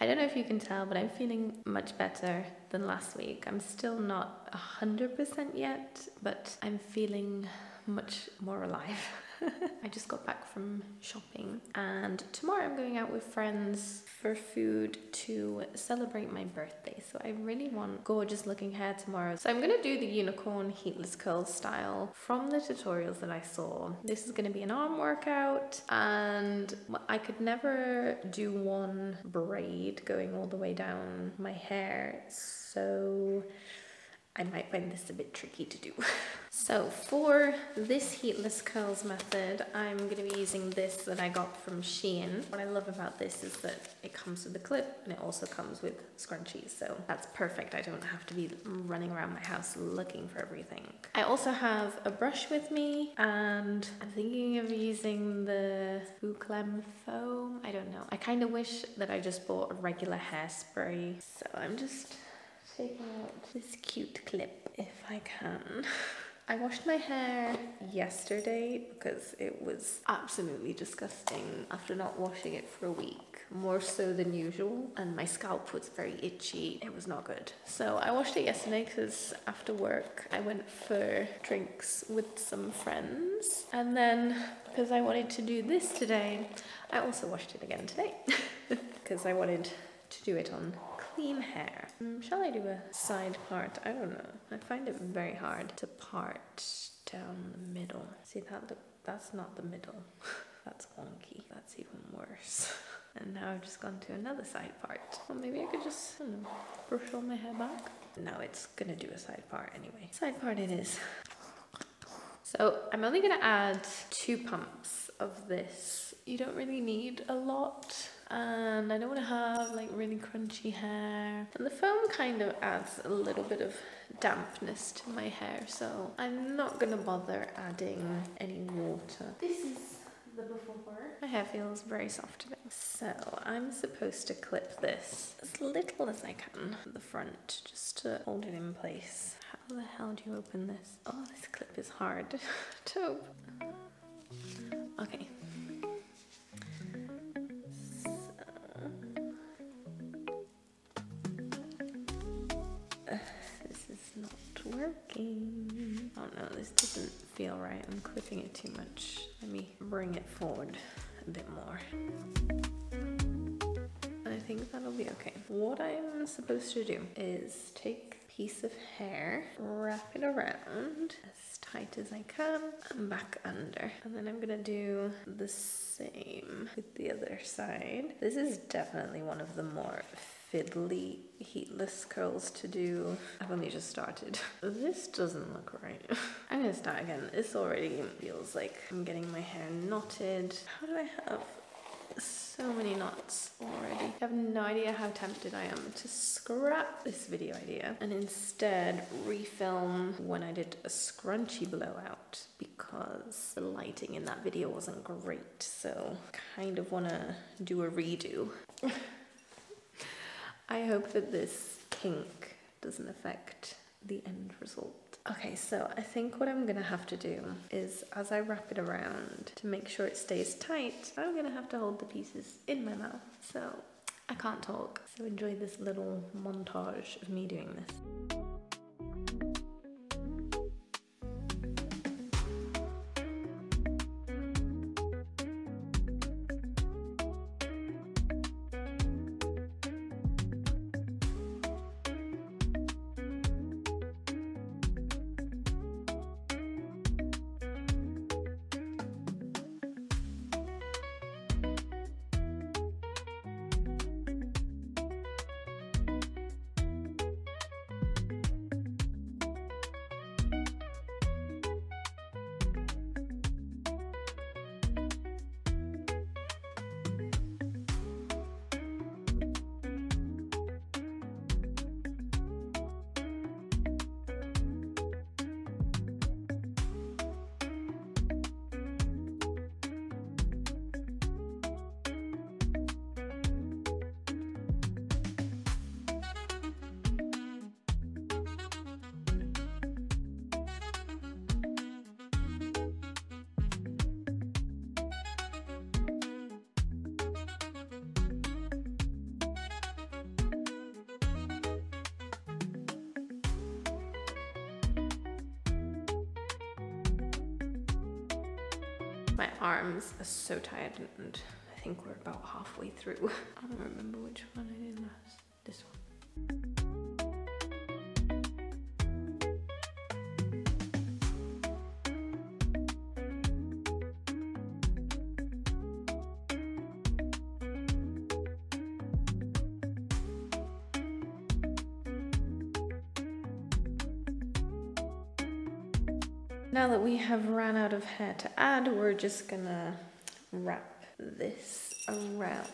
I don't know if you can tell, but I'm feeling much better than last week. I'm still not 100% yet, but I'm feeling much more alive. I just got back from shopping, and tomorrow I'm going out with friends for food to celebrate my birthday. So I really want gorgeous looking hair tomorrow. So I'm going to do the unicorn heatless curl style from the tutorials that I saw. This is going to be an arm workout, and I could never do one braid going all the way down my hair. So I might find this a bit tricky to do. So for this heatless curls method, I'm going to be using this that I got from Shein. What I love about this is that it comes with a clip and it also comes with scrunchies, so that's perfect. I don't have to be running around my house looking for everything. I also have a brush with me, and I'm thinking of using the Bouclem foam. I don't know. I kind of wish that I just bought a regular hairspray, so I'm just taking out this cute clip if I can. I washed my hair yesterday because it was absolutely disgusting after not washing it for a week, more so than usual, and my scalp was very itchy. It was not good. So I washed it yesterday because after work I went for drinks with some friends, and then because I wanted to do this today, I also washed it again today because I wanted to do it on clean hair. Shall I do a side part? I don't know. I find it very hard to part down the middle. See, that's not the middle. That's wonky. That's even worse. And now I've just gone to another side part. Well, maybe I could just, I don't know, brush all my hair back. No, it's gonna do a side part anyway. Side part it is. So I'm only gonna add 2 pumps of this. You don't really need a lot, and I don't want to have like really crunchy hair, and the foam kind of adds a little bit of dampness to my hair, so I'm not gonna bother adding any water. This is the before. My hair feels very soft today. So I'm supposed to clip this as little as I can at the front just to hold it in place. How the hell do you open this? Oh, this clip is hard to open. Okay. Working. Oh no, this doesn't feel right. I'm clipping it too much. Let me bring it forward a bit more. I think that'll be okay. What I'm supposed to do is take a piece of hair, wrap it around as tight as I can, and back under. And then I'm gonna do the same with the other side. This is definitely one of the more fiddly heatless curls to do. I've only just started. This doesn't look right. I'm gonna start again. This already feels like I'm getting my hair knotted. How do I have so many knots already? I have no idea how tempted I am to scrap this video idea and instead refilm when I did a scrunchie blowout, because the lighting in that video wasn't great, so kind of wanna do a redo. I hope that this kink doesn't affect the end result. Okay, so I think what I'm gonna have to do is, as I wrap it around to make sure it stays tight, I'm gonna have to hold the pieces in my mouth, so I can't talk. So enjoy this little montage of me doing this. My arms are so tired and I think we're about halfway through. I don't remember which one I did last. This one. Now that we have run out of hair to add, we're just gonna wrap this around.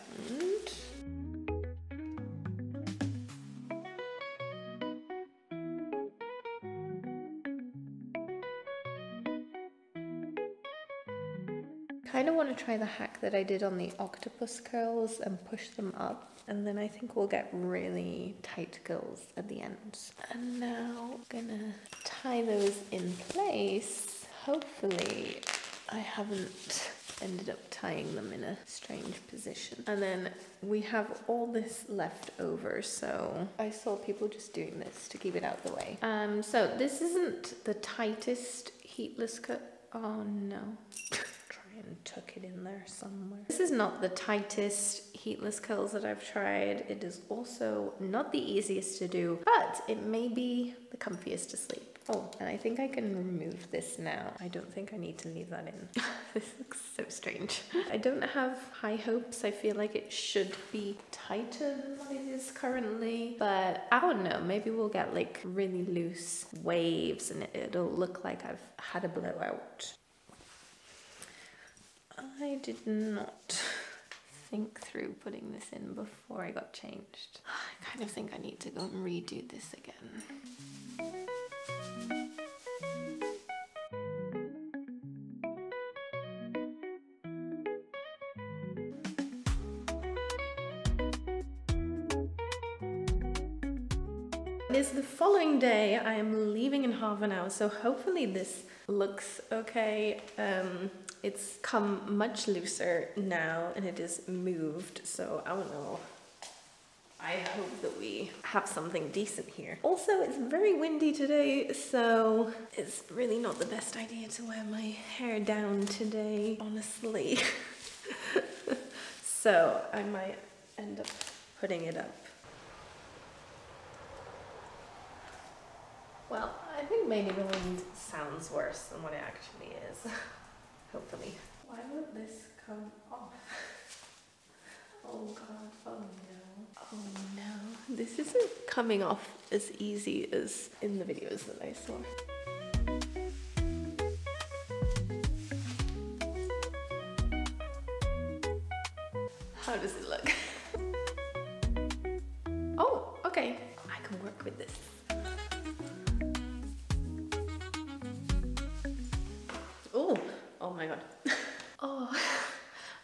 Kinda wanna try the hack that I did on the octopus curls and push them up, and then I think we'll get really tight curls at the end. And now I'm gonna tie those in place. Hopefully I haven't ended up tying them in a strange position. And then we have all this left over, so I saw people just doing this to keep it out the way. So this isn't the tightest heatless cut. Oh no. And tuck it in there somewhere. This is not the tightest heatless curls that I've tried. It is also not the easiest to do, but it may be the comfiest to sleep. Oh, and I think I can remove this now. I don't think I need to leave that in. This looks so strange. I don't have high hopes. I feel like it should be tighter than what it is currently, but I don't know. Maybe we'll get like really loose waves and it'll look like I've had a blowout. I did not think through putting this in before I got changed. I kind of think I need to go and redo this again. It is the following day. I am leaving in half an hour, so hopefully this looks okay. It's come much looser now and it is moved, so I don't know. I hope that we have something decent here. Also, it's very windy today, so it's really not the best idea to wear my hair down today, honestly. So I might end up putting it up. Well, I think maybe the wind sounds worse than what it actually is. Hopefully. Why won't this come off? Oh god, oh no. Oh no, this isn't coming off as easy as in the videos that I saw. How does it look? Oh, okay. I can work with this.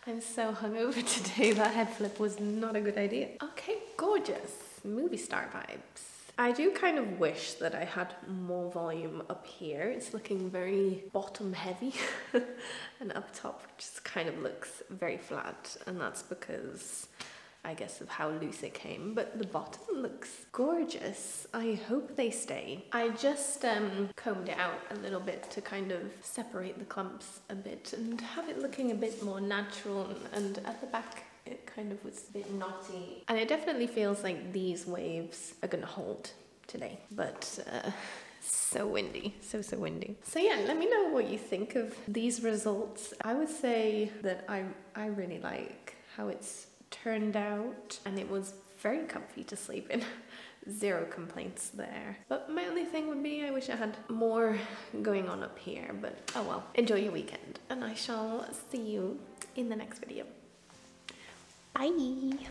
I'm so hungover today, that head flip was not a good idea. Okay, gorgeous. Movie star vibes. I do kind of wish that I had more volume up here. It's looking very bottom heavy and up top just kind of looks very flat, and that's because I guess of how loose it came, but the bottom looks gorgeous. I hope they stay. I just combed it out a little bit to kind of separate the clumps a bit and have it looking a bit more natural, and at the back it kind of was a bit knotty. And it definitely feels like these waves are gonna hold today, but so windy, so windy. So yeah, let me know what you think of these results. I would say that I really like how it's turned out, and it was very comfy to sleep in. Zero complaints there. But my only thing would be I wish I had more going on up here, but oh well. Enjoy your weekend, and I shall see you in the next video. Bye!